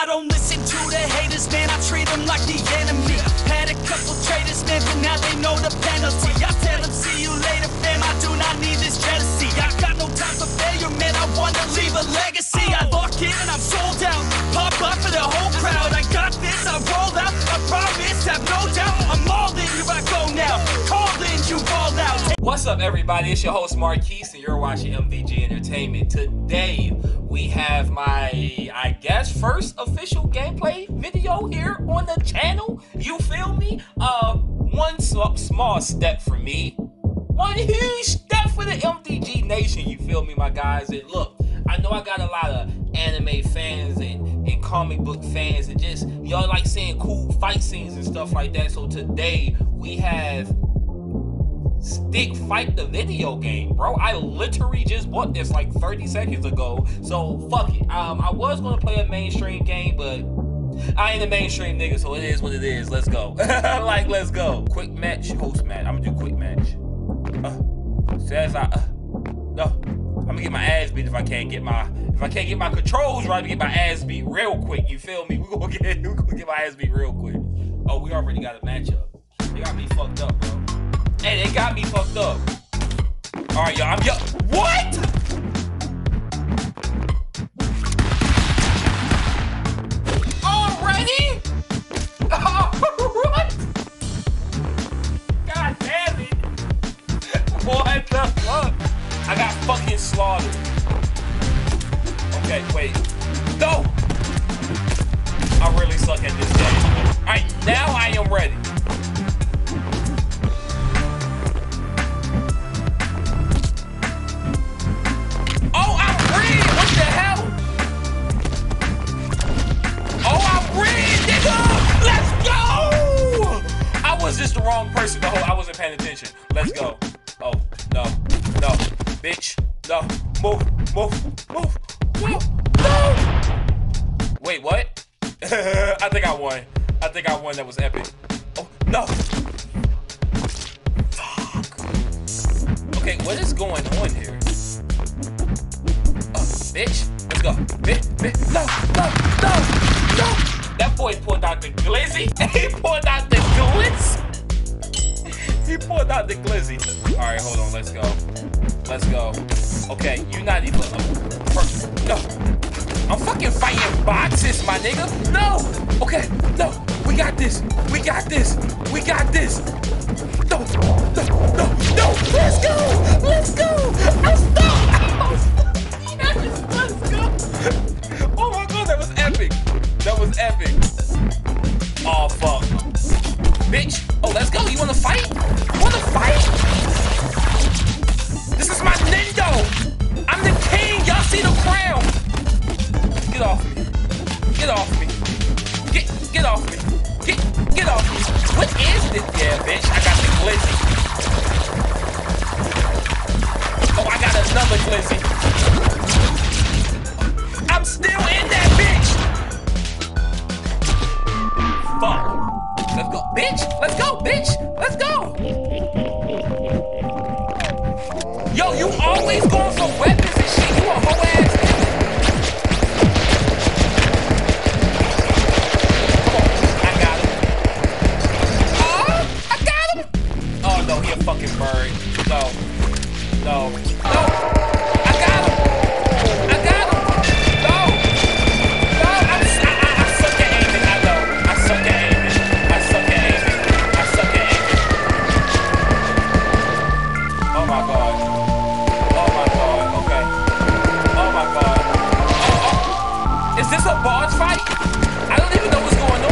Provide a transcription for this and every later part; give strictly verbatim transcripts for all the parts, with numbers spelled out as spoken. I don't listen to the haters, man, I treat them like the enemy. Had a couple traitors, man, but now they know the penalty. I tell them, see you later, fam, I do not need this jealousy. I got no time for failure, man, I wanna leave a legacy. I lock in, I'm sold out, pop up for the whole crowd. I got this, I roll out, I promise, have no doubt. I'm all in, here I go now, call in, you all out. What's up, everybody? It's your host, Marquise, and you're watching M V G Entertainment. Today, we have my, I guess, first official gameplay video here on the channel. You feel me? Uh, one small step for me, one huge step for the M V G Nation. You feel me, my guys? And look, I know I got a lot of anime fans and, and comic book fans, and just y'all like seeing cool fight scenes and stuff like that. So today, we have Stick Fight, the video game, bro. I literally just bought this like thirty seconds ago, so fuck it. Um, I was gonna play a mainstream game, but I ain't a mainstream nigga, so it is what it is. Let's go. Like, let's go. Quick match, host match. I'm gonna do quick match. Uh, says I. Uh, no, I'm gonna get my ass beat if I can't get my if I can't get my controls right. I'm gonna get my ass beat real quick. You feel me? We gonna get we gonna get my ass beat real quick. Oh, we already got a matchup. They got me fucked up, bro. Hey, they got me fucked up. All right, y'all, I'm yo. What? Already? What? God damn it. What the fuck? I got fucking slaughtered. Okay, wait. No. I really suck at this game. All right, now I am ready. Let's go. Oh, no, no, bitch, no, move, move, move, move, no! Wait, what? I think I won. I think I won, that was epic. Oh, no! Fuck! Okay, what is going on here? Oh, bitch, let's go. Bitch, bitch, no, no, no, no! That boy pulled out the glizzy. He pulled out the glitz. He pulled out the glizzy. All right, hold on. Let's go. Let's go. Okay, you're not even. No. I'm fucking fighting boxes, my nigga. No. Okay. No. We got this. We got this. We got this. No. No. No. No. Let's go. Let's go. I'm stuck. Yes. Let's go. Oh my god, that was epic. That was epic. Oh fuck. Bitch. Oh, let's go. You wanna fight? Wanna fight? This is my Nendo. I'm the king. Y'all see the crown. Get off me. Get off me. Get get off me. Get get off me. What is this? Yeah, bitch. I got the glizzy. Oh, I got another glizzy. I'm still in that bitch. Fuck. Let's go, bitch! Let's go, bitch! Let's go! Yo, you always going for weapons and shit. You a whole ass. Come on, I got him. Oh, I got him! Oh no, he a fucking bird. No, no, no! I got him! I got him! No, no! I, I, I suck at aiming. I know. I suck at aiming. Barge fight? I don't even know what's going on. I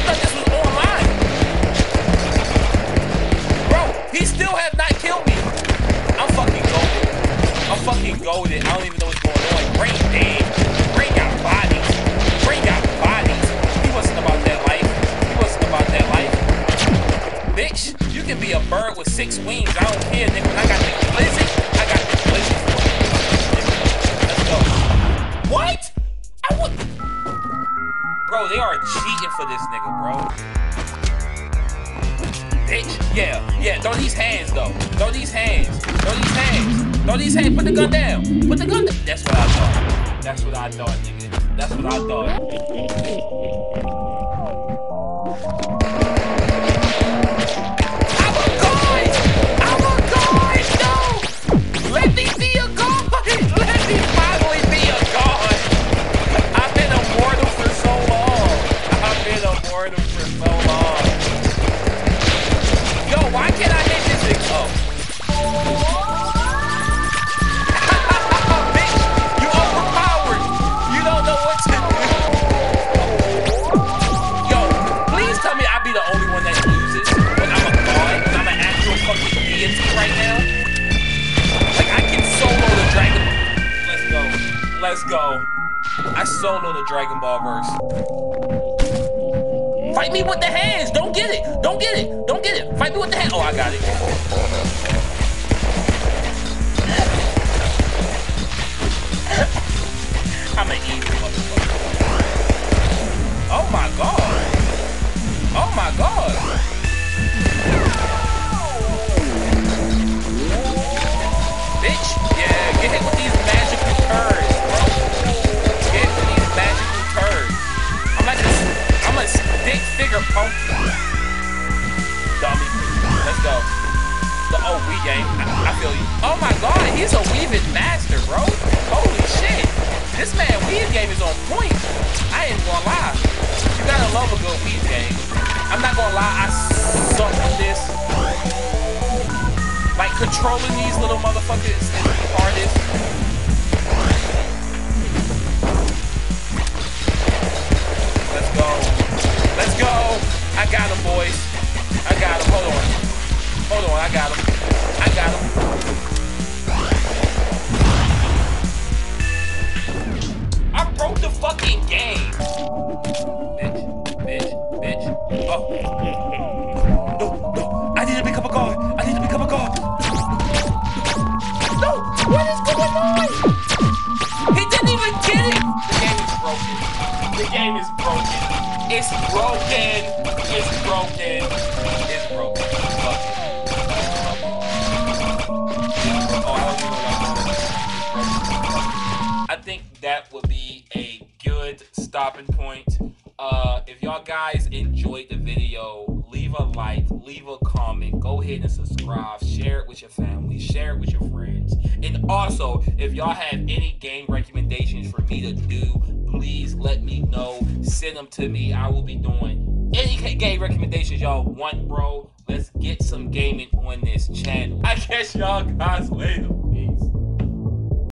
thought this was online. Bro, he still has not killed me. I'm fucking goated. I'm fucking goated. I don't even know what's going on. Great day. Bring out bodies. Bring out bodies. He wasn't about that life. He wasn't about that life. Bitch, you can be a bird with six wings. I don't care, nigga. When I got the blizzard, I got the blizzard for you. Let's go. What? Bro, they are cheating for this nigga, bro. Bitch, yeah, yeah, throw these hands, though. Throw these hands, throw these hands, throw these hands, put the gun down, put the gun down. That's what I thought, that's what I thought, nigga. That's what I thought. Let's go. I solo the Dragon Ball verse. Fight me with the hands. Don't get it. Don't get it. Don't get it. Fight me with the hands. Oh, I got it. I'm an easy motherfucker. Oh my god. Oh my god. Bitch. Yeah, get hit with these magical curves. Stick figure pump. Dummy. Let's go. The old Wii game. I, I feel you. Oh my god, he's a weaving master, bro. Holy shit. This man Wii game is on point. I ain't gonna lie. You gotta love a good Wii game. I'm not gonna lie, I suck with this. Like controlling these little motherfuckers and artists. Let's go. I got him, boys. I got him. Hold on. Hold on. I got him. I got him. I broke the fucking game. Bitch. Bitch. Bitch. Oh. No. No. I need to become a guard. I need to become a guard. No. What is going on? He didn't even get it. The game is broken. The game is broken. It's broken. It's broken. It's broken. Fuck it. Oh, I think that would be a good stopping point. Uh, if y'all guys enjoyed the video, leave a like, leave a comment, go ahead and subscribe, share it with your family, share it with your friends. And also, if y'all have any game recommendations for me to do, please let me know. Send them to me. I will be doing any game recommendations y'all want, bro. Let's get some gaming on this channel. I catch y'all guys later.